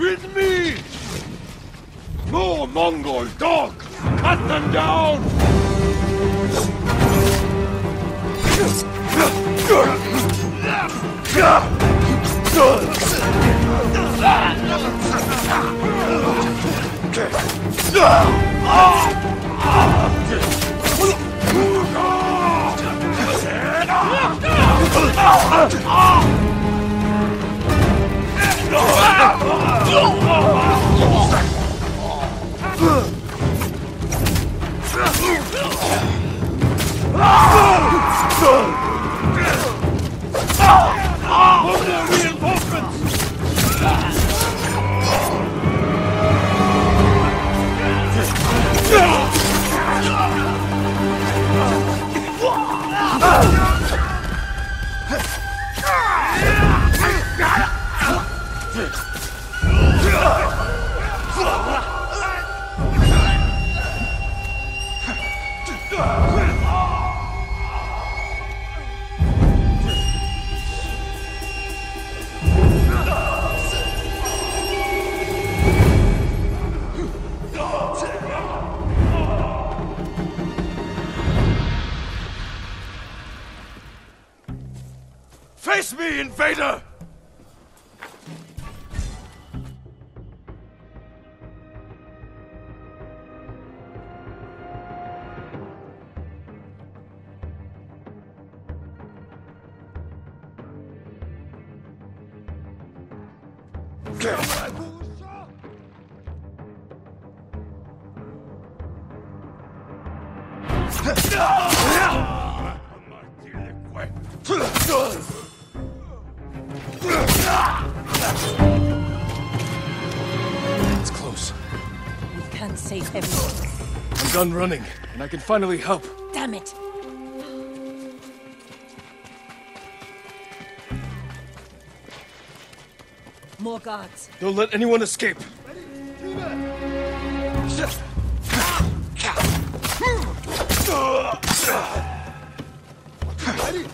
with me! More Mongol dogs! Cut them down! Face me, invader! It's close. We can't save everyone. I'm done running, and I can finally help. Damn it! More guards. Don't let anyone escape. Ready? Do that. Ready?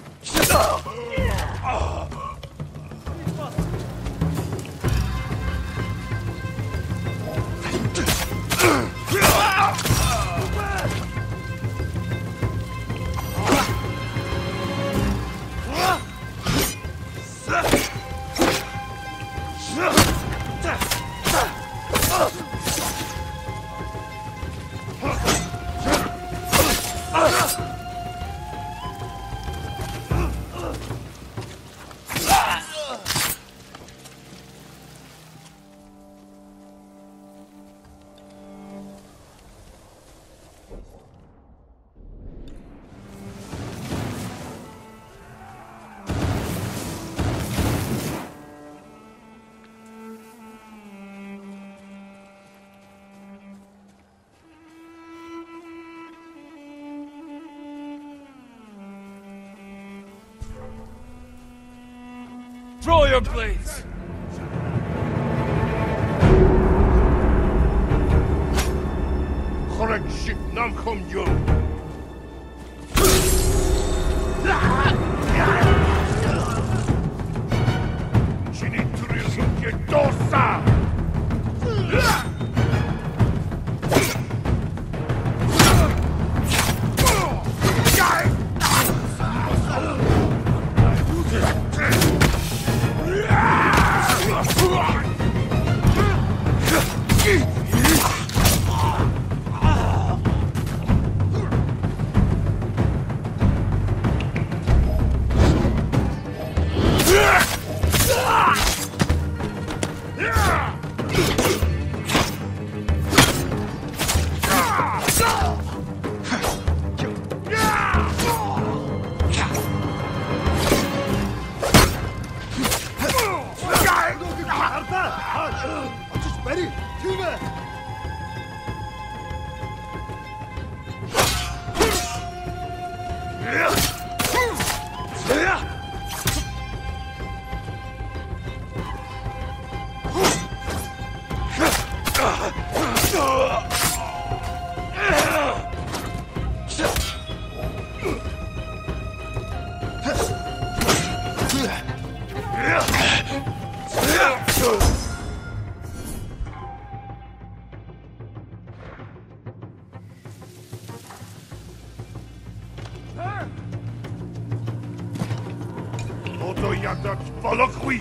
Draw your blades! Khoragship Namkhom Yum! No to ja dać polokuj!